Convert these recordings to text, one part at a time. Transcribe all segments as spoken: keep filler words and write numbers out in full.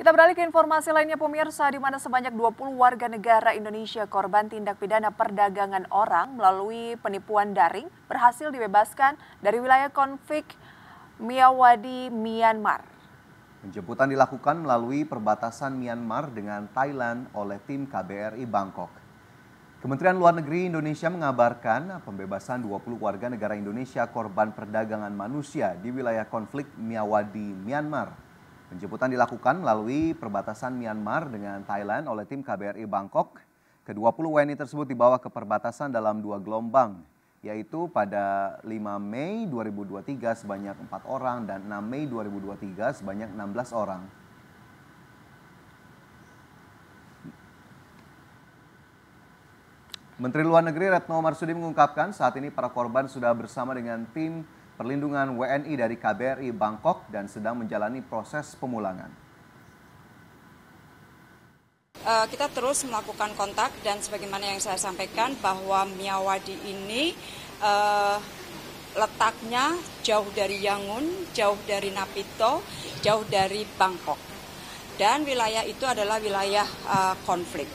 Kita beralih ke informasi lainnya pemirsa, di mana sebanyak dua puluh warga negara Indonesia korban tindak pidana perdagangan orang melalui penipuan daring berhasil dibebaskan dari wilayah konflik Myawaddy, Myanmar. Penjemputan dilakukan melalui perbatasan Myanmar dengan Thailand oleh tim K B R I Bangkok. Kementerian Luar Negeri Indonesia mengabarkan pembebasan dua puluh warga negara Indonesia korban perdagangan manusia di wilayah konflik Myawaddy, Myanmar. Penjemputan dilakukan melalui perbatasan Myanmar dengan Thailand oleh tim K B R I Bangkok. Kedua puluh W N I tersebut dibawa ke perbatasan dalam dua gelombang, yaitu pada lima Mei dua ribu dua puluh tiga sebanyak empat orang dan enam Mei dua ribu dua puluh tiga sebanyak enam belas orang. Menteri Luar Negeri Retno Marsudi mengungkapkan saat ini para korban sudah bersama dengan tim perlindungan W N I dari K B R I Bangkok dan sedang menjalani proses pemulangan. Kita terus melakukan kontak dan sebagaimana yang saya sampaikan bahwa Myawaddy ini uh, letaknya jauh dari Yangon, jauh dari Napito, jauh dari Bangkok. Dan wilayah itu adalah wilayah uh, konflik.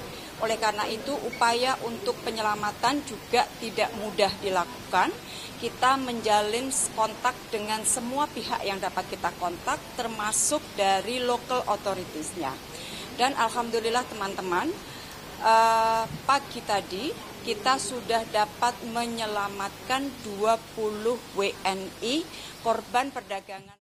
Oleh karena itu upaya untuk penyelamatan juga tidak mudah dilakukan. Kita menjalin kontak dengan semua pihak yang dapat kita kontak, termasuk dari local authorities-nya. Dan alhamdulillah teman-teman, eh, pagi tadi kita sudah dapat menyelamatkan dua puluh W N I korban perdagangan.